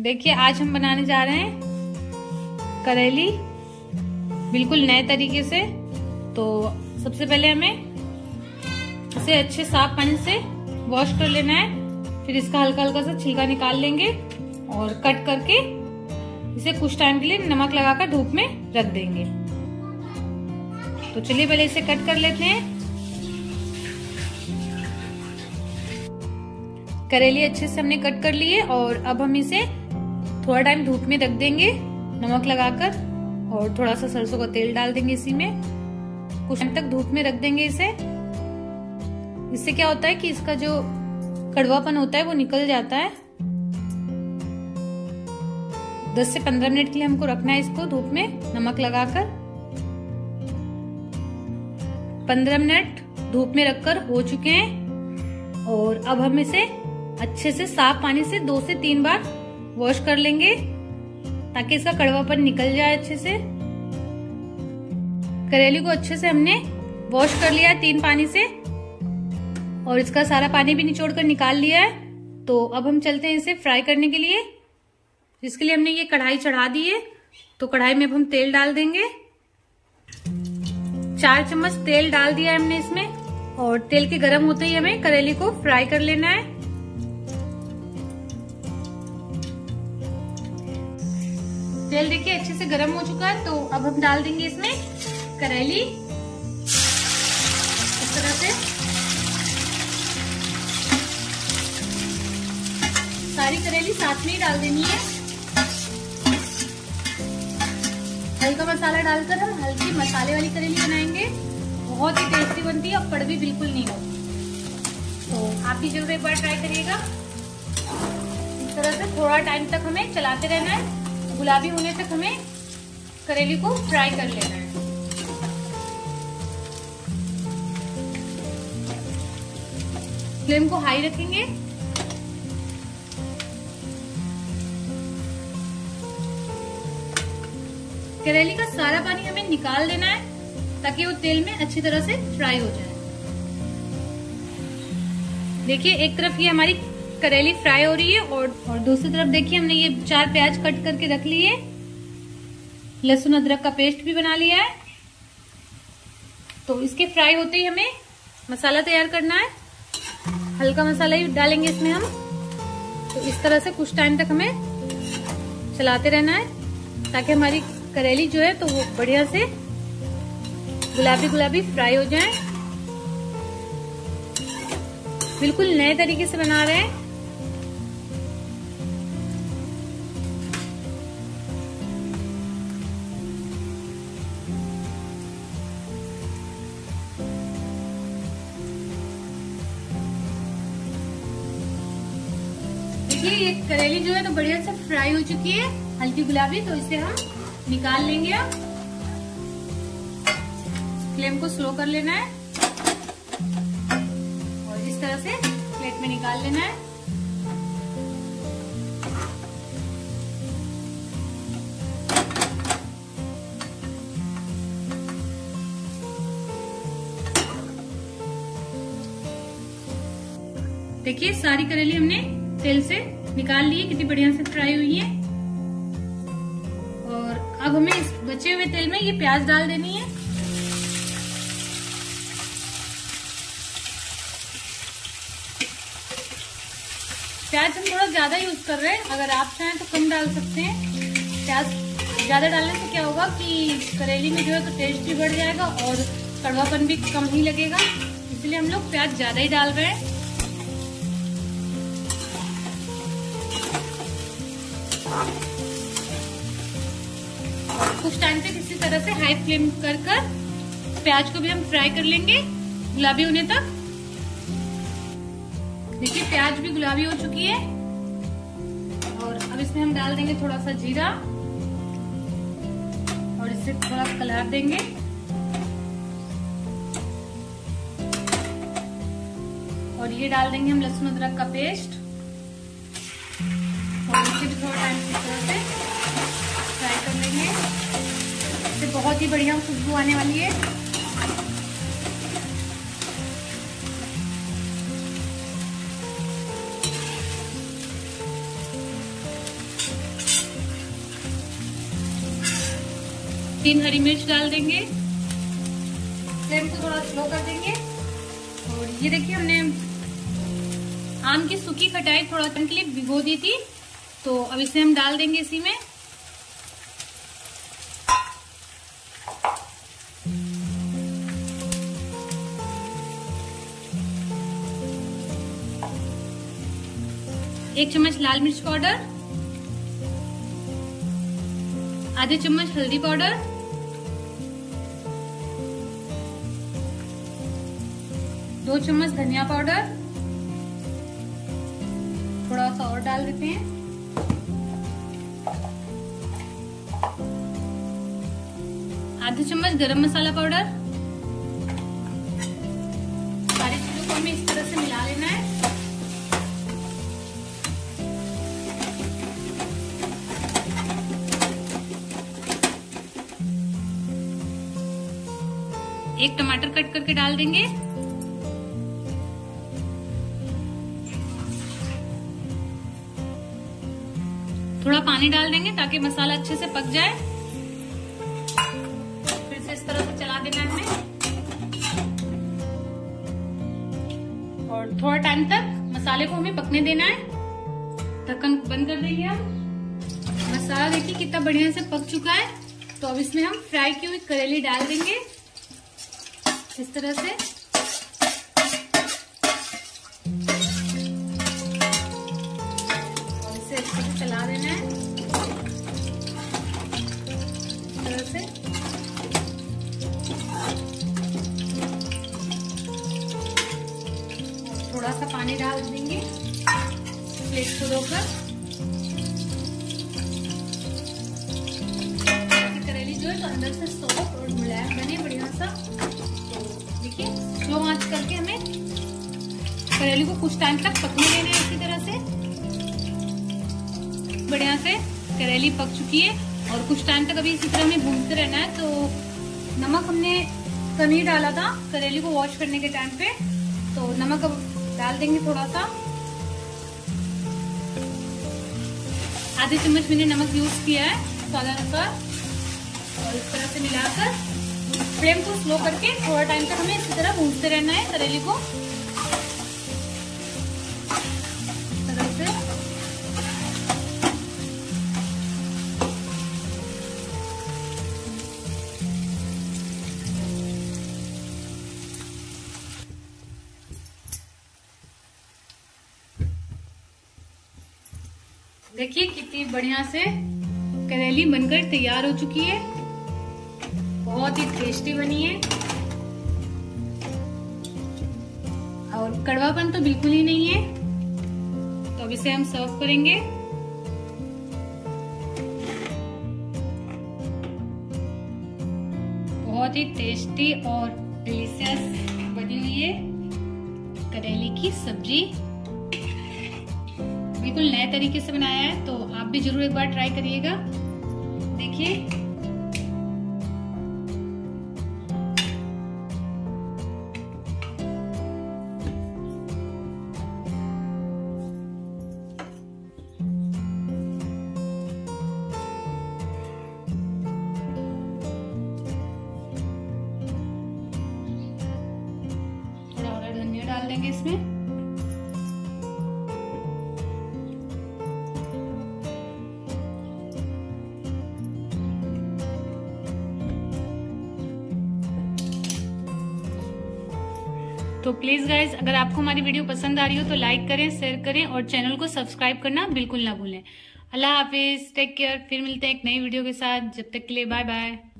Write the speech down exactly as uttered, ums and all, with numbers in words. देखिए आज हम बनाने जा रहे हैं करेली बिल्कुल नए तरीके से। तो सबसे पहले हमें इसे अच्छे साफ पानी से वॉश कर लेना है, फिर इसका हल्का हल्का सा छिलका निकाल लेंगे और कट करके इसे कुछ टाइम के लिए नमक लगाकर धूप में रख देंगे। तो चलिए पहले इसे कट कर लेते हैं। करेले अच्छे से हमने कट कर लिए और अब हम इसे थोड़ा टाइम धूप में रख देंगे नमक लगाकर, और थोड़ा सा सरसों का तेल डाल देंगे इसी में, कुछ टाइम तक धूप में रख देंगे इसे। इससे क्या होता है कि इसका जो कड़वापन होता है वो निकल जाता है। दस से पंद्रह मिनट के लिए हमको रखना है इसको धूप में नमक लगाकर। पंद्रह मिनट धूप में रखकर हो चुके हैं और अब हम इसे अच्छे से साफ पानी से दो से तीन बार वॉश कर लेंगे ताकि इसका कड़वापन निकल जाए अच्छे से। करेली को अच्छे से हमने वॉश कर लिया है तीन पानी से और इसका सारा पानी भी निचोड़ कर निकाल लिया है। तो अब हम चलते हैं इसे फ्राई करने के लिए। इसके लिए हमने ये कढ़ाई चढ़ा दी है, तो कढ़ाई में अब हम तेल डाल देंगे। चार चम्मच तेल डाल दिया है हमने इसमें और तेल के गर्म होते ही हमें करेली को फ्राई कर लेना है। तेल देखिए अच्छे से गर्म हो चुका है, तो अब हम डाल देंगे इसमें करेली इस तरह से। सारी करेली साथ में ही डाल देनी है। हल्का मसाला डालकर हम हल्की मसाले वाली करेली बनाएंगे, बहुत ही टेस्टी बनती है और कड़वी बिल्कुल नहीं होती। तो आप भी जरूर एक बार ट्राई करिएगा। इस तरह से थोड़ा टाइम तक हमें चलाते रहना है, गुलाबी होने तक हमें करेली को फ्राई कर लेना है। फ्लेम को हाई रखेंगे। करेली का सारा पानी हमें निकाल देना है ताकि वो तेल में अच्छी तरह से फ्राई हो जाए। देखिए एक तरफ ये हमारी करेली फ्राई हो रही है और और दूसरी तरफ देखिए हमने ये चार प्याज कट करके रख लिए, लहसुन अदरक का पेस्ट भी बना लिया है। तो इसके फ्राई होते ही हमें मसाला तैयार करना है। हल्का मसाला ही डालेंगे इसमें हम। तो इस तरह से कुछ टाइम तक हमें चलाते रहना है ताकि हमारी करेली जो है तो वो बढ़िया से गुलाबी गुलाबी फ्राई हो जाए। बिल्कुल नए तरीके से बना रहे हैं। देखिए ये करेली जो है तो बढ़िया से फ्राई हो चुकी है हल्की गुलाबी, तो इसे हम निकाल लेंगे। अब फ्लेम को स्लो कर लेना है और इस तरह से प्लेट में निकाल लेना है। देखिए सारी करेली हमने तेल से निकाल ली है, कितनी बढ़िया से फ्राई हुई है। अब हमें इस बचे हुए तेल में ये प्याज डाल देनी है। प्याज हम थोड़ा ज्यादा यूज कर रहे हैं, अगर आप चाहें तो कम डाल सकते हैं। प्याज ज्यादा डालने से क्या होगा कि करेली में जो है तो टेस्ट भी बढ़ जाएगा और कड़वापन भी कम ही लगेगा, इसलिए हम लोग प्याज ज्यादा ही डाल रहे हैं। कुछ टाइम तक इसी तरह से हाई फ्लेम कर कर प्याज को भी हम फ्राई कर लेंगे गुलाबी होने तक। देखिए प्याज भी गुलाबी हो चुकी है और अब इसमें हम डाल देंगे थोड़ा सा जीरा और इसे थोड़ा कलर देंगे। और ये डाल देंगे हम लहसुन अदरक का पेस्ट और इसे भी थोड़ा टाइम इस तरह से फ्राई कर लेंगे। बहुत ही बढ़िया खुशबू आने वाली है। तीन हरी मिर्च डाल देंगे। फ्लेम को थोड़ा स्लो कर देंगे। और ये देखिए हमने आम की सूखी खटाई थोड़ा टाइम के लिए भिगो दी थी, तो अब इसे हम डाल देंगे इसी में। एक चम्मच लाल मिर्च पाउडर, आधे चम्मच हल्दी पाउडर, दो चम्मच धनिया पाउडर, थोड़ा सा और डाल देते हैं। आधे चम्मच गरम मसाला पाउडर। सारी चीजों को हमें इस तरह से मिला लेना है। एक टमाटर कट करके डाल देंगे। थोड़ा पानी डाल देंगे ताकि मसाला अच्छे से पक जाए। फिर से इस तरह से चला देना है हमें, और थोड़ा टाइम तक मसाले को हमें पकने देना है। ढक्कन बंद कर देंगे हम। मसाला देखिए कितना बढ़िया से पक चुका है। तो अब इसमें हम फ्राई किए हुए करेले डाल देंगे इस तरह से। और इसे अच्छे से चला देना है इस तरह से। थोड़ा सा पानी डाल देंगे प्लेट को धोकर। करेली जो है तो अंदर से सॉफ्ट और मुलायम बने बढ़िया सा। देखिए स्लो आंच करके हमें करेले को कुछ टाइम तक पकने देना है इसी तरह से। बढ़िया से करेली पक चुकी है और कुछ टाइम तक अभी इसी तरह हमें भूनते रहना है। तो नमक हमने कम ही डाला था करेली को वॉश करने के टाइम पे, तो नमक अब डाल देंगे थोड़ा सा। आधे चम्मच मैंने नमक यूज किया है स्वाद अनुसार। और इस तरह से मिलाकर फ्लेम को स्लो करके थोड़ा टाइम तक हमें इसी तरह भूनते रहना है करेले को इस तरह से। देखिए कितनी बढ़िया से करेली बनकर तैयार हो चुकी है। बहुत ही टेस्टी बनी है और कड़वापन तो बिल्कुल ही नहीं है। तो अब इसे हम सर्व करेंगे। बहुत ही टेस्टी और डिलीशियस बनी हुई है करेले की सब्जी। बिल्कुल नए तरीके से बनाया है, तो आप भी जरूर एक बार ट्राई करिएगा। देखिए डाल देंगे इसमें। तो प्लीज गाइज, अगर आपको हमारी वीडियो पसंद आ रही हो तो लाइक करें, शेयर करें और चैनल को सब्सक्राइब करना बिल्कुल ना भूलें। अल्लाह हाफिज, टेक केयर। फिर मिलते हैं एक नई वीडियो के साथ। जब तक के लिए बाय बाय।